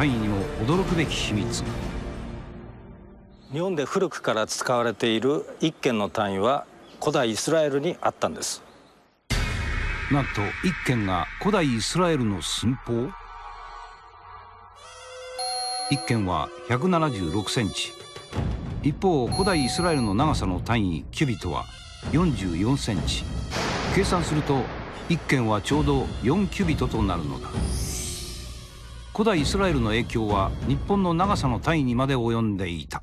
タイにも驚くべき秘密。日本で古くから使われている1軒の単位は古代イスラエルにあったんです。なんと1軒が古代イスラエルの寸法。1軒は176センチ、一方古代イスラエルの長さの単位キュビトは44センチ。計算すると1軒はちょうど4キュビトとなるのだ。古代イスラエルの影響は日本の長さの単位にまで及んでいた。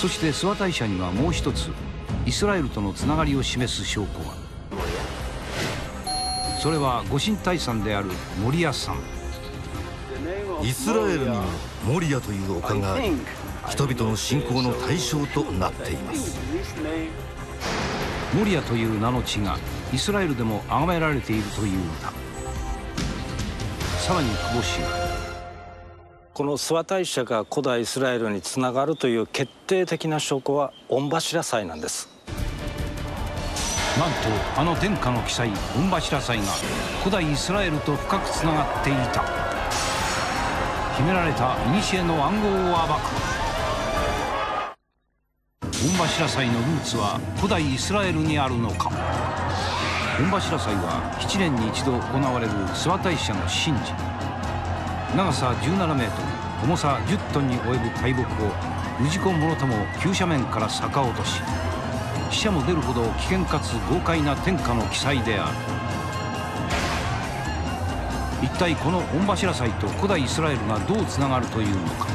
そして諏訪大社にはもう一つイスラエルとのつながりを示す証拠が。それは御神体山であるモリヤ山。イスラエルにもモリヤという丘があり、人々の信仰の対象となっています。モリヤという名の地がイスラエルでも崇められているというのだ。さらに久保氏はこの諏訪大社が古代イスラエルにつながるという決定的な証拠は御柱祭なんです。なんとあの殿下の記載御柱祭が古代イスラエルと深くつながっていた。秘められた古の暗号を暴く。御柱祭のルーツは古代イスラエルにあるのか。御柱祭は7年に一度行われる諏訪大社の神事。長さ17メートル、重さ10トンに及ぶ大木を氏子者とも急斜面から逆落とし、死者も出るほど危険かつ豪快な天下の奇祭である。一体この御柱祭と古代イスラエルがどうつながるというのか。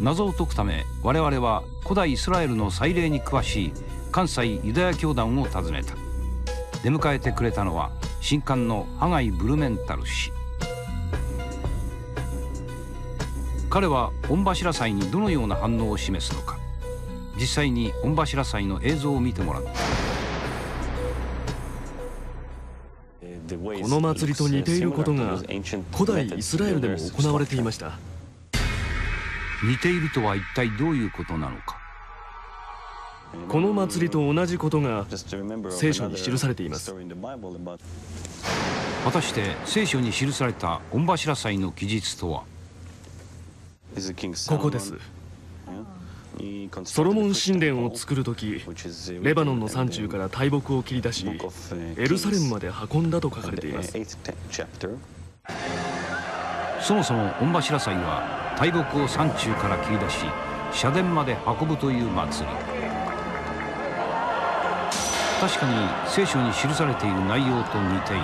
謎を解くため我々は古代イスラエルの祭礼に詳しい関西ユダヤ教団を訪ねた。出迎えてくれたのは神官のハガイ・ブルメンタル氏。彼は御柱祭にどのような反応を示すのか、実際に御柱祭の映像を見てもらった。この祭りと似ていることが古代イスラエルでも行われていました。似ているとは一体どういうことなのか。この祭りと同じことが聖書に記されています。果たして聖書に記された御柱祭の記述とは。ここです。ソロモン神殿を作る時、レバノンの山中から大木を切り出しエルサレムまで運んだと書かれています。そもそも御柱祭は大木を山中から切り出し社殿まで運ぶという祭り。確かに聖書に記されている内容と似ている。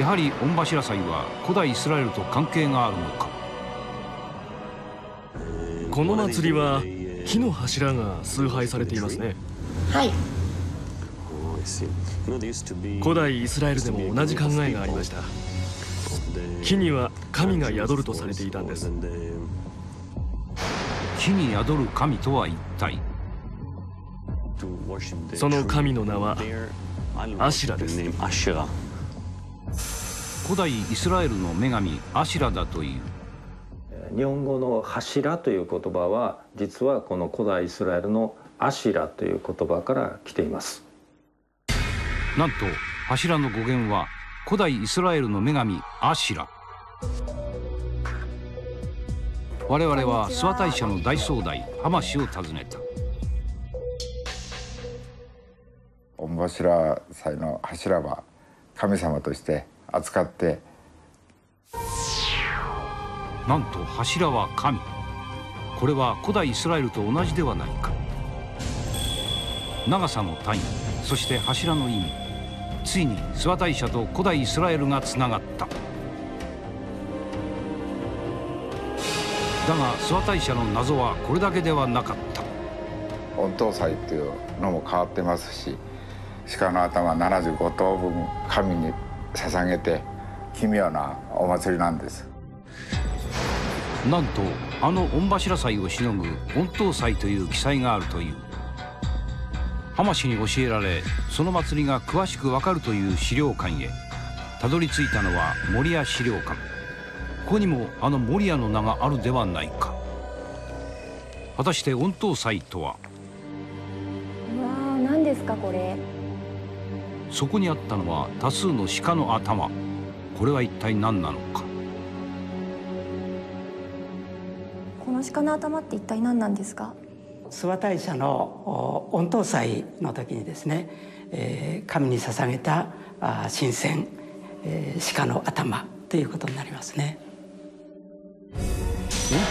やはり御柱祭は古代イスラエルと関係があるのか。この祭りは木の柱が崇拝されていますね。はい。古代イスラエルでも同じ考えがありました。木には神が宿るとされていたんです。木に宿る神とは一体。その神の名はアシュラです。古代イスラエルの女神アシュラだという。日本語の「柱」という言葉は実はこの古代イスラエルの「アシュラ」という言葉から来ています。なんと柱の語源は古代イスラエルの女神アシュラ。我々は諏訪大社の大総代浜氏を訪ねた。御柱祭の柱は神様として扱って、なんと柱は神。これは古代イスラエルと同じではないか。長さの単位、そして柱の意味、ついに諏訪大社と古代イスラエルがつながった。だが諏訪大社の謎はこれだけではなかった。御頭祭っていうのも変わってますし、鹿の頭75頭分神に捧げて奇妙なお祭りなんです。なんとあの御柱祭をしのぐ御頭祭という記載があるという。浜氏に教えられその祭りが詳しくわかるという資料館へたどり着いたのは守谷資料館。ここにもあの守谷の名があるではないか。果たして御頭祭とは。うわー、何ですかこれ。そこにあったのは多数の鹿の頭。これは一体何なのか。この鹿の頭って一体何なんですか。諏訪大社の御頭祭の時にですね、神に捧げた神饌、鹿の頭ということになりますね。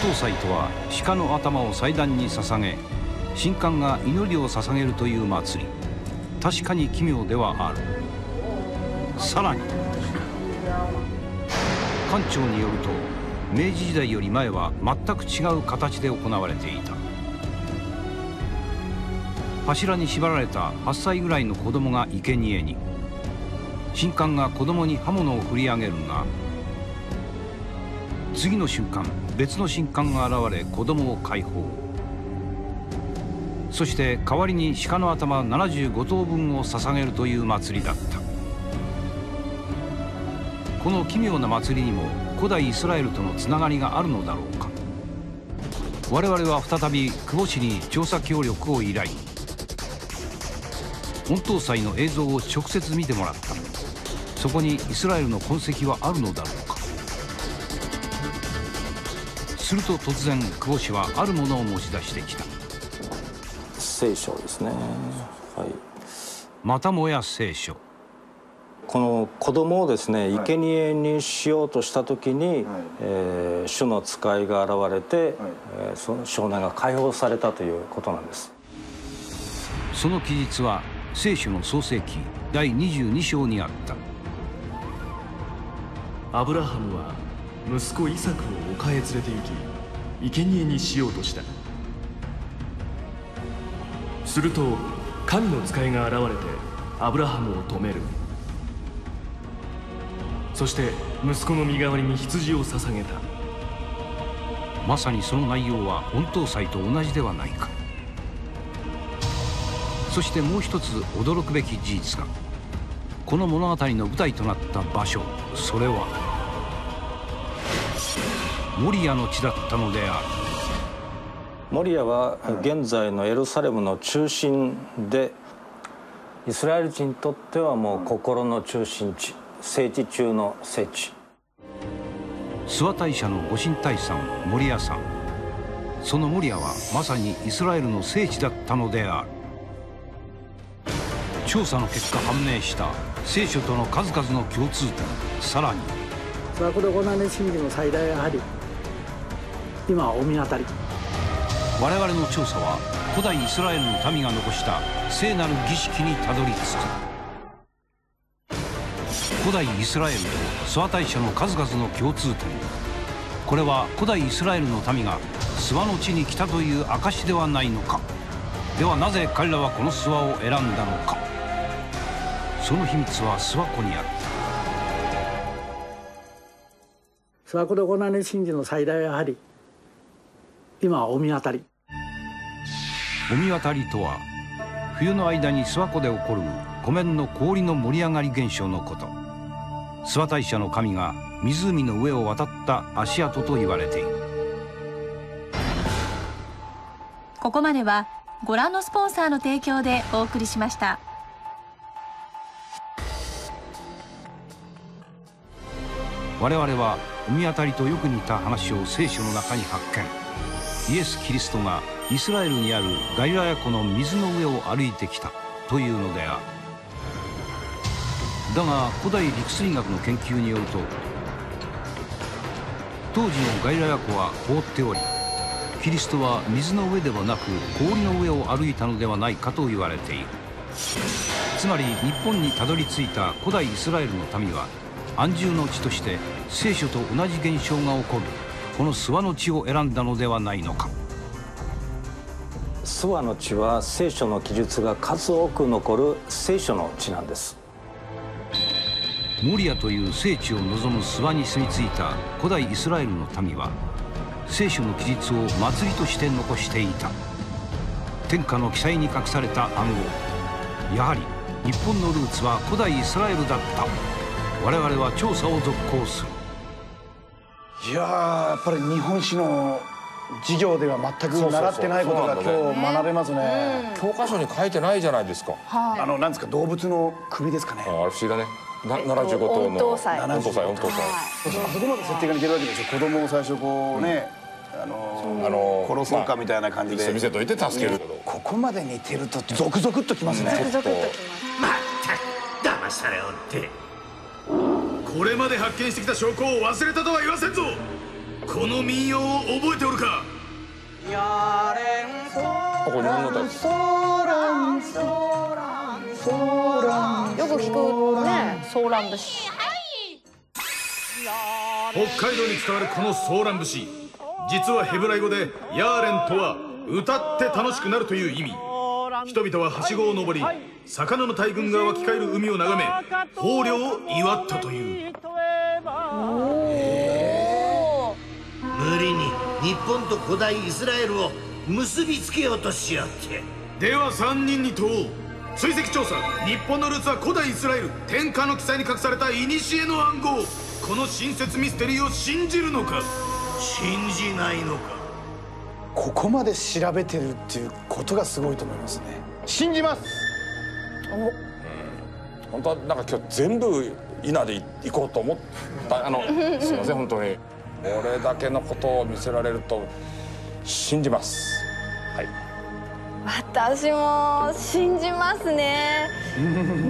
御頭祭とは鹿の頭を祭壇に捧げ、神官が祈りを捧げるという祭り。確かに奇妙ではある。さらに館長によると、明治時代より前は全く違う形で行われていた。柱に縛られた8歳ぐらいの子供が生贄に。神官が子供に刃物を振り上げるが、次の瞬間別の神官が現れ子供を解放。そして代わりに鹿の頭75頭分を捧げるという祭りだった。この奇妙な祭りにも古代イスラエルとのつながりがあるのだろうか。我々は再び久保氏に調査協力を依頼。御頭祭の映像を直接見てもらった。そこにイスラエルの痕跡はあるのだろうか。すると突然久保氏はあるものを持ち出してきた。聖書ですね。はい、またもや聖書。この子供をですね、生贄にしようとした時に、はい、主の使いが現れて、はい、その少年が解放されたということなんです。その記述は聖書の創世記第22章にあった。アブラハムは息子イサクを丘へ連れて行き、生贄にしようとした。すると神の使いが現れてアブラハムを止める。そして息子の身代わりに羊を捧げた。まさにその内容は御頭祭と同じではないか。そしてもう一つ驚くべき事実が。この物語の舞台となった場所、それはモリヤの地だったのである。モリヤは現在のエルサレムの中心で、イスラエル人にとってはもう心の中心地、聖地中の聖地。諏訪大社のご神体山モリヤ山。そのモリヤはまさにイスラエルの聖地だったのである。調査の結果判明した聖書との数々の共通点。さらに諏訪黒子なね神事の最大はやはり今は御神渡り。我々の調査は古代イスラエルの民が残した聖なる儀式にたどり着く。古代イスラエルと諏訪大社の数々の共通点。これは古代イスラエルの民が諏訪の地に来たという証ではないのか。ではなぜ彼らはこの諏訪を選んだのか。その秘密は諏訪湖にあった。諏訪湖どこなね神事の最大はやはり今は御神渡り。御神渡りとは冬の間に諏訪湖で起こる湖面の氷の盛り上がり現象のこと。諏訪大社の神が湖の上を渡った足跡と言われている。ここまではご覧のスポンサーの提供でお送りしました。我々は御神渡りとよく似た話を聖書の中に発見。イエス・キリストがイスラエルにあるガリラヤ湖の水の上を歩いてきたというのである。だが古代陸水学の研究によると、当時のガリラヤ湖は凍っており、キリストは水の上ではなく氷の上を歩いたのではないかと言われている。つまり日本にたどり着いた古代イスラエルの民は安住の地として聖書と同じ現象が起こるこの諏訪の地を選んだのではないのか。諏訪の地は聖書の記述が数多く残る聖書の地なんです。モリヤという聖地を望む諏訪に住み着いた古代イスラエルの民は聖書の記述を祭りとして残していた。天下の記載に隠された暗号。やはり日本のルーツは古代イスラエルだった。我々は調査を続行する。いやー、やっぱり日本史の授業では全く習ってないことが今日学べますね。教科書に書いてないじゃないですか。なんですか、動物の首ですかね。あれ不思議だね。75頭の。そこまで設定がいけるわけですよ。子供を最初こうね、殺そうかみたいな感じで見せといて助ける。ここまで似てるとゾクゾクっときますね。まったく騙されおって。これまで発見してきた証拠を忘れたとは言わせんぞ。この民謡を覚えておるか。やれんそらんそらんそらん。よく聞くね、ソーラン節。北海道に伝わるこのソーラン節、実はヘブライ語でヤーレンとは歌って楽しくなるという意味。人々ははしごを登り、魚の大群が湧き返る海を眺め、豊漁を祝ったという。無理に日本と古代イスラエルを結びつけようとしやって。では3人に問おう。追跡調査。日本のルーツは古代イスラエル。天下の記載に隠された古の暗号。この新説ミステリーを信じるのか、信じないのか。ここまで調べてるっていうことがすごいと思いますね。信じます。本当はなんか今日全部稲で行こうと思ったすいません本当に。これだけのことを見せられると信じます。はい。私も信じますね。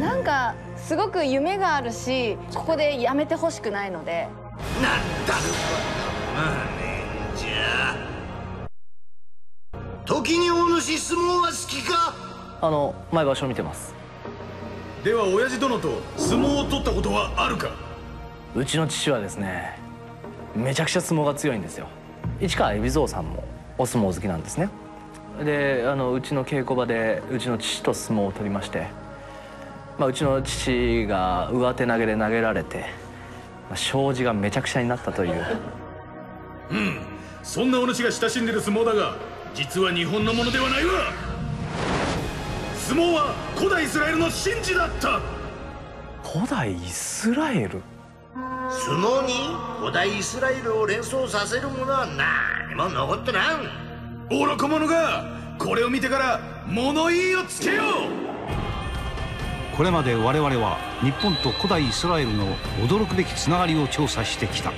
なんかすごく夢があるし、ここでやめてほしくないので。なんだろう。まあね、じゃあ。時にお主相撲は好きか。毎場所見てます。では親父殿と相撲を取ったことはあるか。うちの父はですね、めちゃくちゃ相撲が強いんですよ。市川海老蔵さんもお相撲好きなんですね。でうちの稽古場でうちの父と相撲を取りまして、うちの父が上手投げで投げられて、障子がめちゃくちゃになったという。そんなお主が親しんでる相撲だが、実は日本のものではないわ。相撲は古代イスラエルの神事だった。古代イスラエル。相撲に古代イスラエルを連想させるものは何も残ってない。愚か者がこれを見てから物言いをつけよう。これまで我々は日本と古代イスラエルの驚くべきつながりを調査してきた。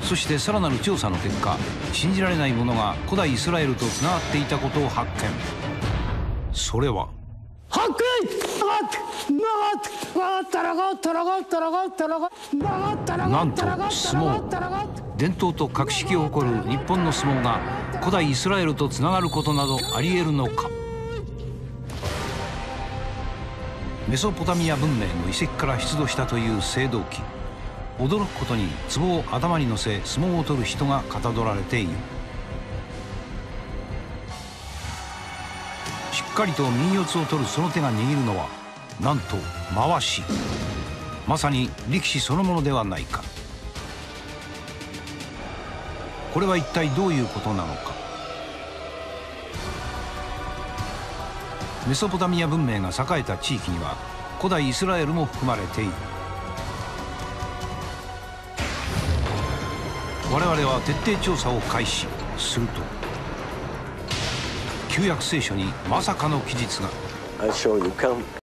そしてさらなる調査の結果、信じられないものが古代イスラエルとつながっていたことを発見。それは発見。なんと相撲、伝統と格式を誇る日本の相撲が古代イスラエルとつながることなどありえるのか。メソポタミア文明の遺跡から出土したという青銅器。驚くことに壺を頭に乗せ相撲を取る人がかたどられている。しっかりと右四つを取るその手が握るのは、なんと回し。まさに力士そのものではないか。これは一体どういうことなのか。メソポタミア文明が栄えた地域には古代イスラエルも含まれている。我々は徹底調査を開始すると、旧約聖書にまさかの記述が。